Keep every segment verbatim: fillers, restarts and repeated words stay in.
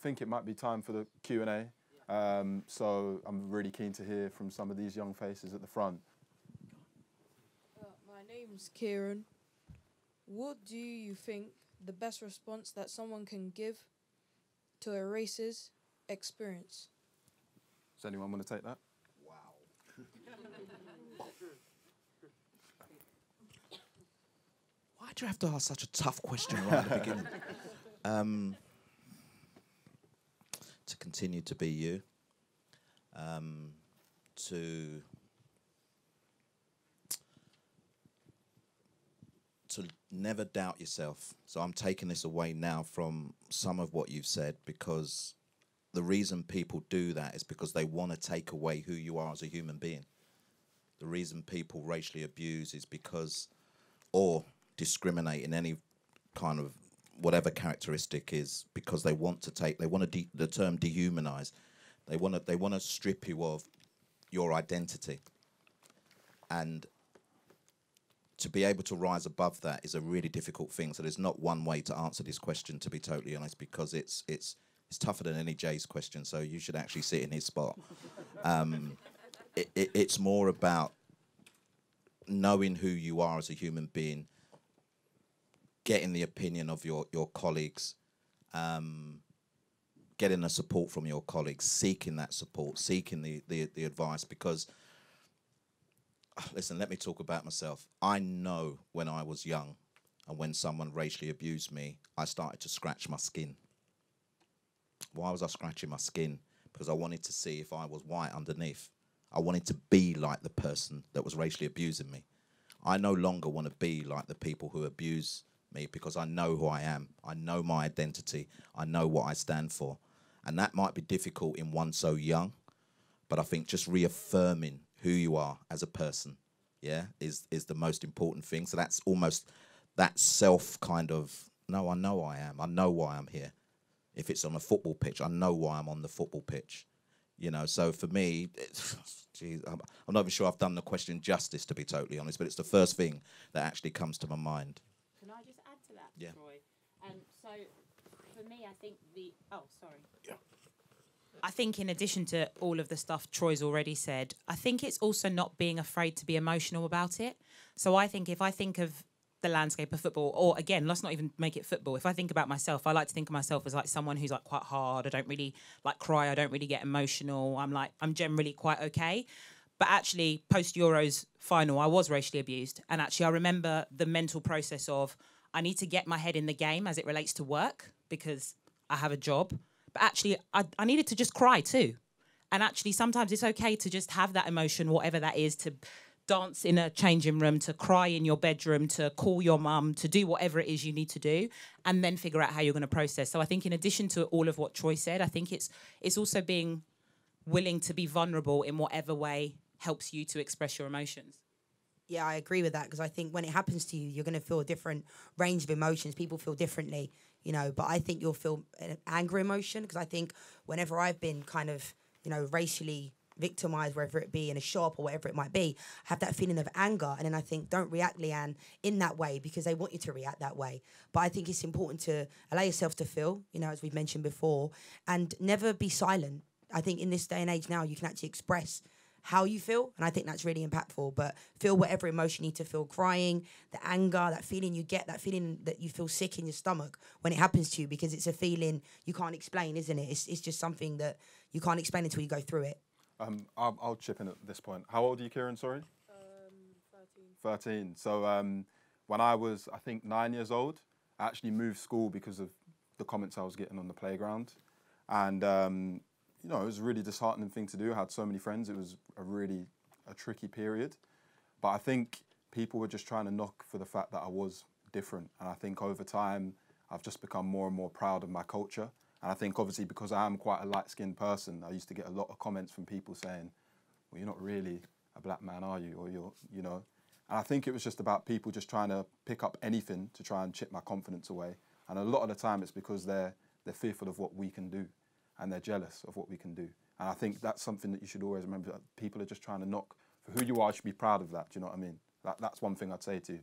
think it might be time for the Q and A. Um, so I'm really keen to hear from some of these young faces at the front. Uh, my name's Kieran. What do you think the best response that someone can give to a race's experience? Does anyone want to take that? Wow. Why do you have to ask such a tough question right at the beginning? Um, to continue to be you, um, to to never doubt yourself. So I'm taking this away now from some of what you've said, because the reason people do that is because they want to take away who you are as a human being. The reason people racially abuse is because, or discriminate in any kind of whatever characteristic, is because they want to take, they want to de the term dehumanize. They want to, they want to strip you of your identity. And to be able to rise above that is a really difficult thing. So there's not one way to answer this question, to be totally honest, because it's it's it's tougher than any Jay's question. So you should actually sit in his spot. Um, it, it, it's more about knowing who you are as a human being, getting the opinion of your, your colleagues, um, getting the support from your colleagues, seeking that support, seeking the, the, the advice. Because, listen, let me talk about myself. I know when I was young and when someone racially abused me, I started to scratch my skin. Why was I scratching my skin? Because I wanted to see if I was white underneath. I wanted to be like the person that was racially abusing me. I no longer want to be like the people who abuse me, because I know who I am. I know my identity. I know what I stand for. And that might be difficult in one so young, but I think just reaffirming who you are as a person, yeah, is, is the most important thing. So that's almost that self kind of, no, I know I am. I know why I'm here. If it's on a football pitch, I know why I'm on the football pitch. You know, so for me, it's, geez, I'm, I'm not even sure I've done the question justice, to be totally honest, but it's the first thing that actually comes to my mind. Can I just add to that, yeah. Troy? Um, so for me, I think the... Oh, sorry. Yeah. I think in addition to all of the stuff Troy's already said, I think it's also not being afraid to be emotional about it. So I think if I think of the landscape of football, or again, let's not even make it football. If I think about myself, I like to think of myself as like someone who's like quite hard. I don't really like cry. I don't really get emotional. I'm like, I'm generally quite okay. But actually post Euros final, I was racially abused. And actually I remember the mental process of, I need to get my head in the game as it relates to work, because I have a job, but actually I, I needed to just cry too. And actually sometimes it's okay to just have that emotion, whatever that is, to dance in a changing room, to cry in your bedroom, to call your mum, to do whatever it is you need to do, and then figure out how you're going to process. So I think in addition to all of what Troy said, I think it's it's also being willing to be vulnerable in whatever way helps you to express your emotions. Yeah, I agree with that, because I think when it happens to you, you're going to feel a different range of emotions. People feel differently, you know, but I think you'll feel an angry emotion, because I think whenever I've been kind of, you know, racially victimized, whether it be in a shop or whatever it might be, have that feeling of anger. And then I think, don't react, Leanne, in that way, because they want you to react that way. But I think it's important to allow yourself to feel, you know, as we've mentioned before, and never be silent. I think in this day and age now, you can actually express how you feel, and I think that's really impactful. But feel whatever emotion you need to feel, crying, the anger, that feeling you get, that feeling that you feel sick in your stomach when it happens to you, because it's a feeling you can't explain, isn't it? It's, it's just something that you can't explain until you go through it. Um, I'll, I'll chip in at this point. How old are you, Kieran, sorry? Um, thirteen. thirteen. So um, when I was, I think, nine years old, I actually moved school because of the comments I was getting on the playground. And, um, you know, it was a really disheartening thing to do. I had so many friends. It was a really a tricky period. But I think people were just trying to knock for the fact that I was different. And I think over time, I've just become more and more proud of my culture. And I think, obviously, because I am quite a light-skinned person, I used to get a lot of comments from people saying, well, you're not really a black man, are you? Or you're, you know. And I think it was just about people just trying to pick up anything to try and chip my confidence away. And a lot of the time it's because they're, they're fearful of what we can do, and they're jealous of what we can do. And I think that's something that you should always remember, that people are just trying to knock for who you are. You should be proud of that, do you know what I mean? That, that's one thing I'd say to you.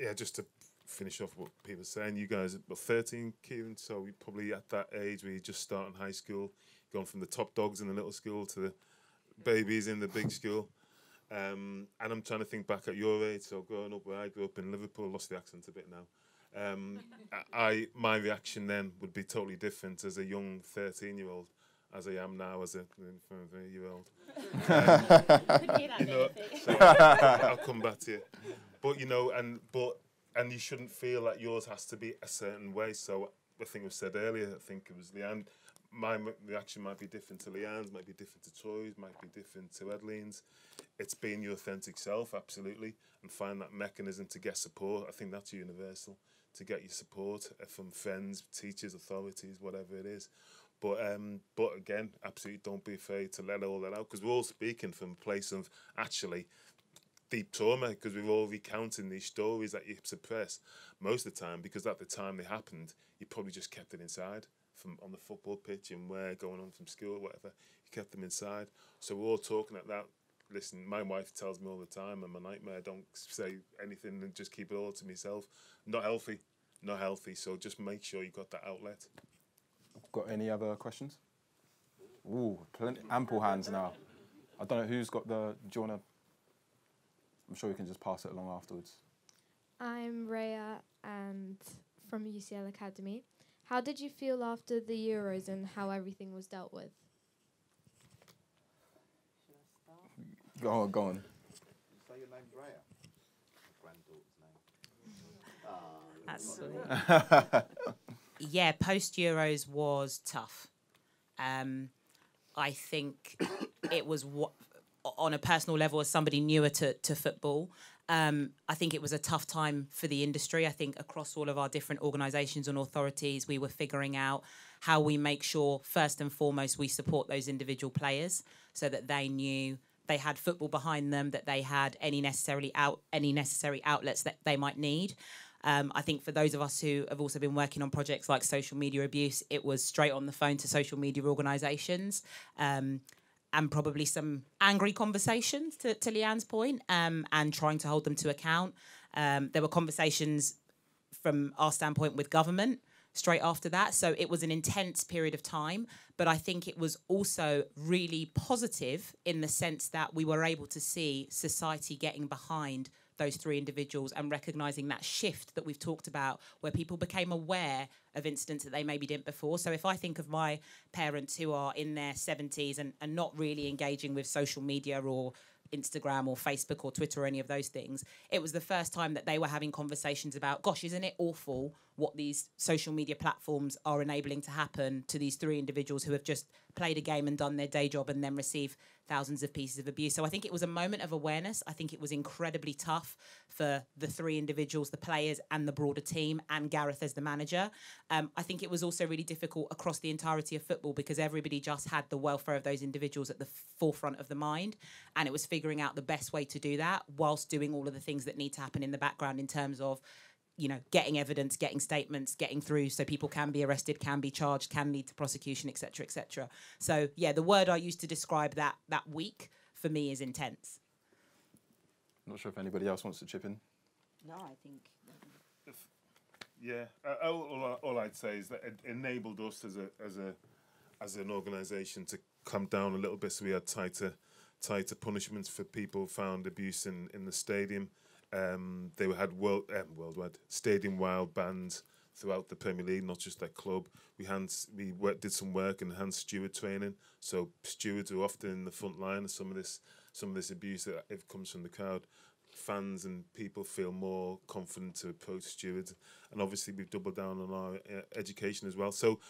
Yeah, just to finish off what people are saying. You guys were thirteen, Kieran, so we probably at that age where you just start in high school, going from the top dogs in the little school to the babies in the big school. Um, and I'm trying to think back at your age, so growing up where I grew up in Liverpool, lost the accent a bit now. Um, I my reaction then would be totally different as a young thirteen-year-old as I am now as a twenty-five-year-old. Um, you know, so I'll come back to you. But you know, and but and you shouldn't feel that yours has to be a certain way. So the thing was said earlier, I think it was Leanne. My reaction might be different to Leanne's, might be different to Troy's, might be different to Edlean's. It's being your authentic self, absolutely, and find that mechanism to get support. I think that's universal, to get your support from friends, teachers, authorities, whatever it is. But um, but again, absolutely don't be afraid to let all that out, because we're all speaking from a place of actually deep trauma, because we're all recounting these stories that you suppress most of the time, because at the time they happened, you probably just kept it inside. From on the football pitch and where going on from school, whatever, you kept them inside. So we're all talking at that. Listen, my wife tells me all the time, and my nightmare, don't say anything and just keep it all to myself. Not healthy, not healthy. So just make sure you got that outlet. Got any other questions? Ooh, plenty, ample hands now. I don't know who's got the. Do you wanna? I'm sure you can just pass it along afterwards. I'm Rhea, and from U C L Academy. How did you feel after the Euros and how everything was dealt with? Go on, go on. Say your name, Rhea. Granddaughter's name. uh, Absolutely. Yeah, post Euros was tough. Um, I think it was on a personal level as somebody newer to to football. Um, I think it was a tough time for the industry. I think across all of our different organisations and authorities, we were figuring out how we make sure, first and foremost, we support those individual players so that they knew they had football behind them, that they had any necessarily out any necessary outlets that they might need. Um, I think for those of us who have also been working on projects like social media abuse, it was straight on the phone to social media organisations. Um, And probably some angry conversations, to, to Leanne's point, um, and trying to hold them to account. Um, there were conversations from our standpoint with government straight after that. So it was an intense period of time. But I think it was also really positive in the sense that we were able to see society getting behind those three individuals and recognising that shift that we've talked about, where people became aware of incidents that they maybe didn't before. So if I think of my parents who are in their seventies and, and not really engaging with social media or Instagram or Facebook or Twitter or any of those things, it was the first time that they were having conversations about, gosh, isn't it awful what these social media platforms are enabling to happen to these three individuals who have just played a game and done their day job and then receive thousands of pieces of abuse. So I think it was a moment of awareness. I think it was incredibly tough for the three individuals, the players and the broader team, and Gareth as the manager. Um, I think it was also really difficult across the entirety of football because everybody just had the welfare of those individuals at the forefront of the mind, and it was figuring out the best way to do that whilst doing all of the things that need to happen in the background in terms of, you know, getting evidence, getting statements, getting through so people can be arrested, can be charged, can lead to prosecution, et cetera, et cetera. So, yeah, the word I used to describe that that week for me is intense. Not sure if anybody else wants to chip in. No, I think... If, yeah, uh, all, all I'd say is that it enabled us as a as a as an organisation to come down a little bit, so we had tighter tighter punishments for people who found abuse in, in the stadium. Um, they had world, um, worldwide stadium-wide bans throughout the Premier League, not just that club. We hands, we worked, did some work and enhanced steward training. So stewards are often in the front line of some of this, some of this abuse that it comes from the crowd. Fans and people feel more confident to approach stewards, and obviously we've doubled down on our uh, education as well. So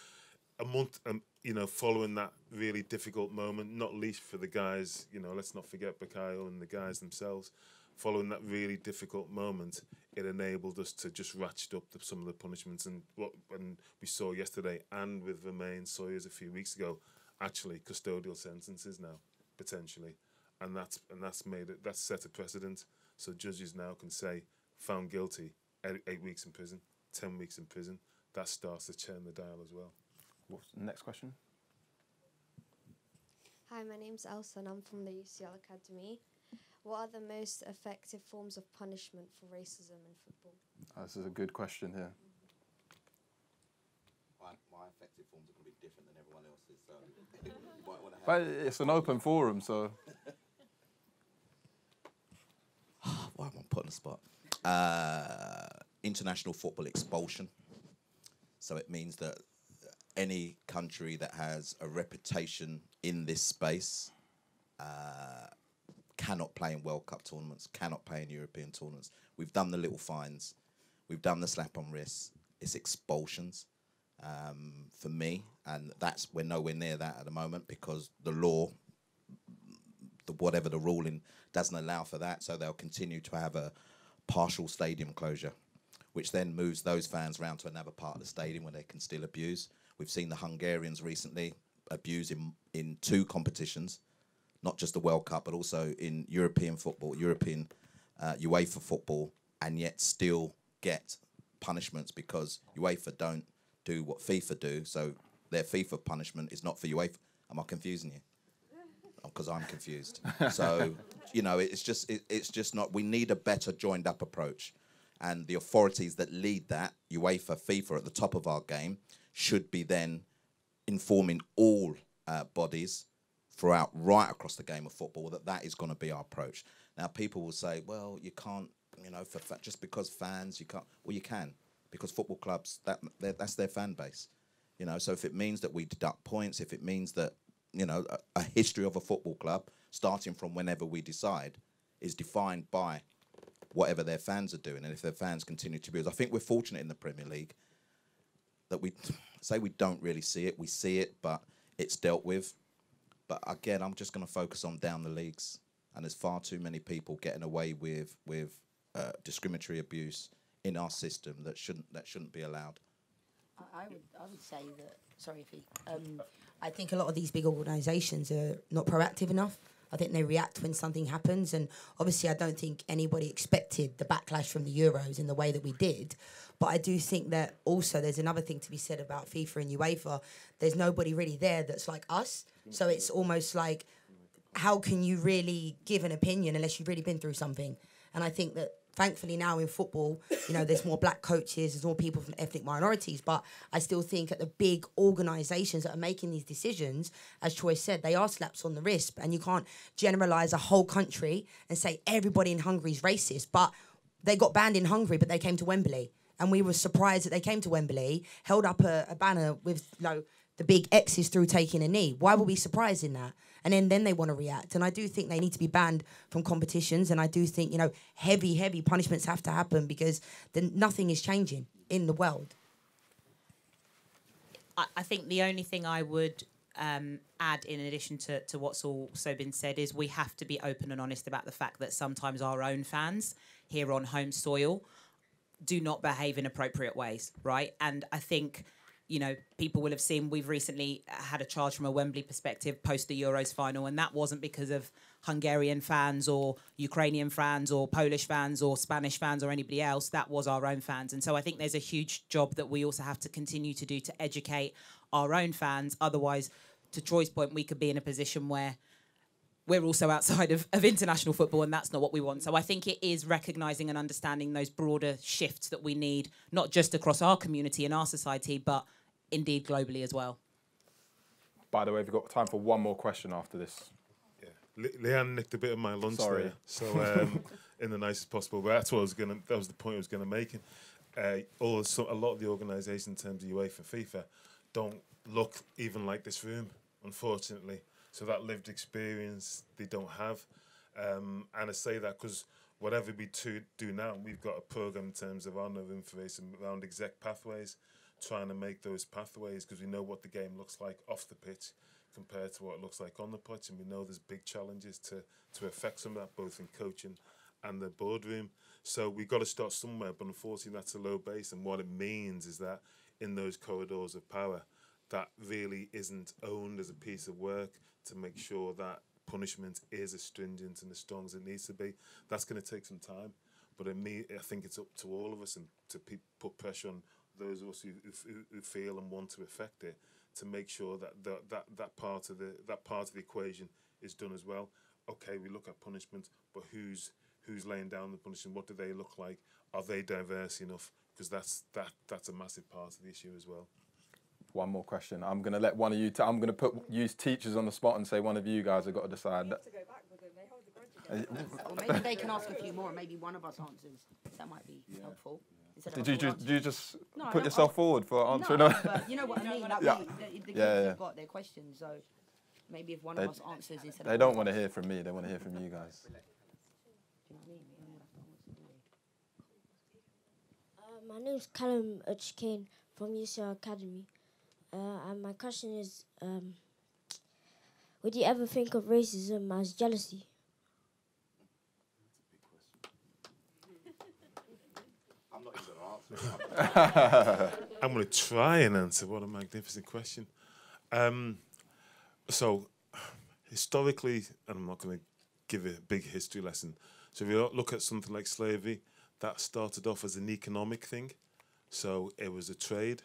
a month, um, you know, following that really difficult moment, not least for the guys. You know, let's not forget Bakayoko and the guys themselves. Following that really difficult moment, it enabled us to just ratchet up the, some of the punishments, and what and we saw yesterday, and with Romain Sawyer's a few weeks ago, actually custodial sentences now potentially, and that's and that's made it that's set a precedent. So judges now can say, found guilty, eight, eight weeks in prison, ten weeks in prison. That starts to turn the dial as well. What's the next question? Hi, my name's Elsa, and I'm from the U C L Academy. What are the most effective forms of punishment for racism in football? Oh, this is a good question here. My, my effective forms are going to be different than everyone else's, so you might want to have... But it's an open forum, so... Why am I put on the spot? Uh, international football expulsion. So it means that any country that has a reputation in this space uh, cannot play in World Cup tournaments, cannot play in European tournaments. We've done the little fines. We've done the slap on wrists. It's expulsions um, for me. And that's we're nowhere near that at the moment because the law... The, whatever the ruling doesn't allow for that, so they'll continue to have a partial stadium closure, which then moves those fans round to another part of the stadium where they can still abuse. We've seen the Hungarians recently abuse in, in two competitions, not just the World Cup, but also in European football, European uh, UEFA football, and yet still get punishments because UEFA don't do what FIFA do, so their FIFA punishment is not for UEFA. Am I confusing you? Because I'm confused. So, you know, it's just it, it's just not... We need a better joined-up approach. And the authorities that lead that, UEFA, FIFA, at the top of our game, should be then informing all uh, bodies throughout, right across the game of football, that that is going to be our approach. Now, people will say, well, you can't, you know, for fa just because fans, you can't... Well, you can, because football clubs, that that's their fan base. You know, so if it means that we deduct points, if it means that you know, a, a history of a football club, starting from whenever we decide, is defined by whatever their fans are doing. And if their fans continue to abuse, I think we're fortunate in the Premier League that we say we don't really see it. We see it, but it's dealt with. But again, I'm just going to focus on down the leagues. And there's far too many people getting away with with uh, discriminatory abuse in our system that shouldn't that shouldn't be allowed. I would, I would say that, sorry, Pete, um, I think a lot of these big organisations are not proactive enough. I think they react when something happens. And obviously, I don't think anybody expected the backlash from the Euros in the way that we did. But I do think that also there's another thing to be said about FIFA and UEFA. There's nobody really there that's like us. So it's almost like, how can you really give an opinion unless you've really been through something? And I think that... Thankfully now in football, you know, there's more black coaches, there's more people from ethnic minorities, but I still think at the big organisations that are making these decisions, as Troy said, they are slaps on the wrist, and you can't generalise a whole country and say everybody in Hungary is racist, but they got banned in Hungary, but they came to Wembley, and we were surprised that they came to Wembley, held up a, a banner with, you know, the big X's through taking a knee. Why were we surprised in that? And then, then they want to react. And I do think they need to be banned from competitions. And I do think, you know, heavy, heavy punishments have to happen because then nothing is changing in the world. I, I think the only thing I would um, add in addition to, to what's also been said is we have to be open and honest about the fact that sometimes our own fans here on home soil do not behave in appropriate ways, right? And I think... You know, people will have seen we've recently had a charge from a Wembley perspective post the Euros final, and that wasn't because of Hungarian fans or Ukrainian fans or Polish fans or Spanish fans or anybody else. That was our own fans. And so I think there's a huge job that we also have to continue to do to educate our own fans. Otherwise, to Troy's point, we could be in a position where we're also outside of, of international football, and that's not what we want. So I think it is recognising and understanding those broader shifts that we need, not just across our community and our society, but indeed globally as well. By the way, we've got time for one more question after this. Yeah. Le Leanne nicked a bit of my lunch Sorry. there, so um, in the nicest possible way. That's what I was gonna. That was the point I was gonna make. And uh, all some, a lot of the organisations, in terms of UEFA and FIFA, don't look even like this room, unfortunately. So that lived experience they don't have. Um, and I say that because whatever we to do now, we've got a program in terms of our no information around exec pathways, trying to make those pathways, because we know what the game looks like off the pitch compared to what it looks like on the pitch. And we know there's big challenges to, to affect some of that, both in coaching and the boardroom. So we've got to start somewhere, but unfortunately that's a low base. And what it means is that in those corridors of power, that really isn't owned as a piece of work to make sure that punishment is as stringent and as strong as it needs to be. That's going to take some time, but in me, I think it's up to all of us and to pe put pressure on those of us who, who, who feel and want to affect it to make sure that the, that that part of the that part of the equation is done as well. okay, we look at punishment, but who's who's laying down the punishment? What do they look like? Are they diverse enough? Because that's that that's a massive part of the issue as well. One more question. I'm going to let one of you. T I'm going to put use teachers on the spot and say one of you guys have got to decide. You have to go back with them. They hold the grudge against us. Or maybe they can ask a few more. And maybe one of us answers. That might be yeah. helpful. Did you just, you just no, put no, yourself I'll, forward for answering? No, but you know what I mean. Like yeah. we, the, the yeah, yeah. have got their questions, so maybe if one they, of us answers instead. They of don't want to hear from me. They want to hear from you guys. Do you know what I mean? Yeah. Uh, my name is Callum Uchkin from U C R Academy, uh, and my question is: um, would you ever think of racism as jealousy? I'm going to try and answer. What a magnificent question. Um, so, historically, and I'm not going to give a big history lesson, so if you look at something like slavery, that started off as an economic thing. So it was a trade,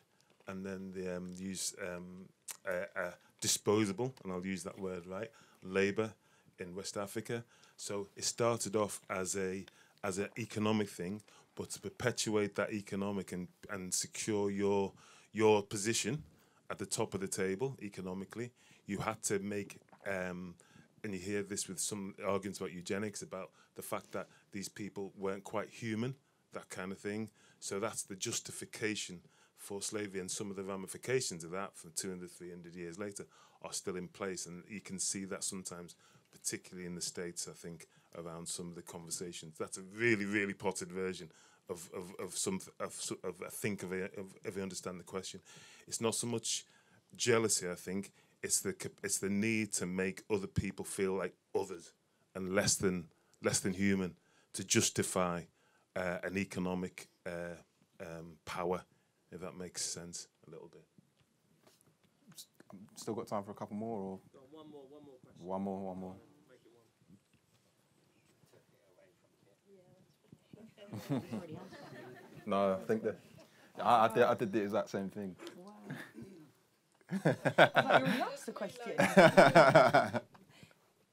and then they um, used um, uh, uh, disposable, and I'll use that word right, labour in West Africa. So it started off as a as an economic thing, but to perpetuate that economic and, and secure your your position at the top of the table economically, you had to make, um, and you hear this with some arguments about eugenics, about the fact that these people weren't quite human, that kind of thing. So that's the justification for slavery, and some of the ramifications of that from two hundred, three hundred years later are still in place, and you can see that sometimes, particularly in the States, I think, around some of the conversations. That's a really, really potted version of of of some of, of I think of, a, of if you understand the question. It's not so much jealousy, I think. It's the it's the need to make other people feel like others and less than less than human to justify uh, an economic uh, um, power, if that makes sense a little bit. Still got time for a couple more, or no, one more, one more question. One more, one more. No, I think that I, I, did, I did the exact same thing. Wow. I thought you already asked the question.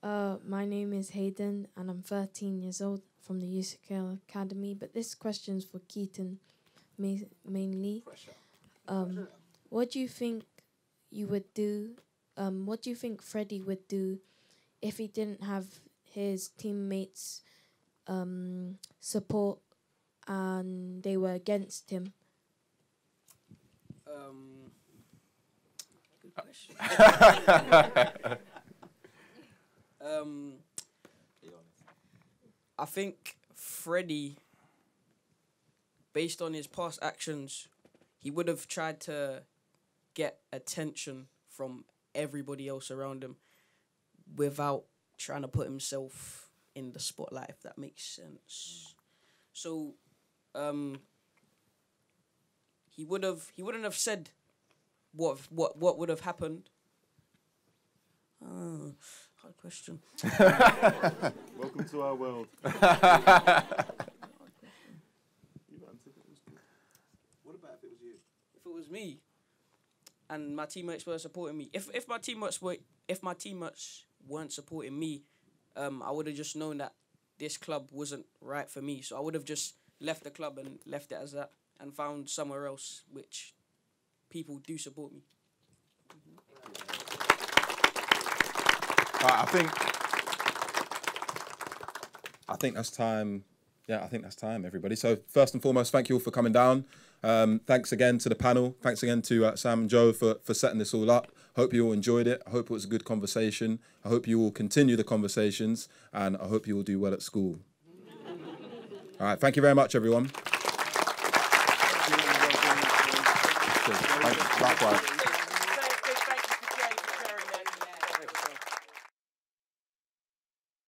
uh, my name is Hayden, and I'm thirteen years old from the U C L Academy. But this question's for Keaton, ma mainly. Um, what do you think you would do? Um, what do you think Freddie would do if he didn't have his teammates' um, support? And they were against him. Um, good question. um, I think Freddie, based on his past actions, he would have tried to get attention from everybody else around him without trying to put himself in the spotlight, if that makes sense. So... Um, he would have. He wouldn't have said what what what would have happened. Oh, hard question. Welcome to our world. You answered it. It was good. What about if it was you? If it was me, and my teammates were supporting me. If if my teammates were if my teammates weren't supporting me, um, I would have just known that this club wasn't right for me. So I would have just left the club and left it as that, and found somewhere else which people do support me. Mm-hmm. Right, I think I think that's time. Yeah, I think that's time, everybody. So first and foremost, thank you all for coming down. Um, thanks again to the panel. Thanks again to uh, Sam and Joe for, for setting this all up. Hope you all enjoyed it. I hope it was a good conversation. I hope you all continue the conversations, and I hope you all do well at school. All right, thank you very much, everyone. Thank you. Thank you. Likewise.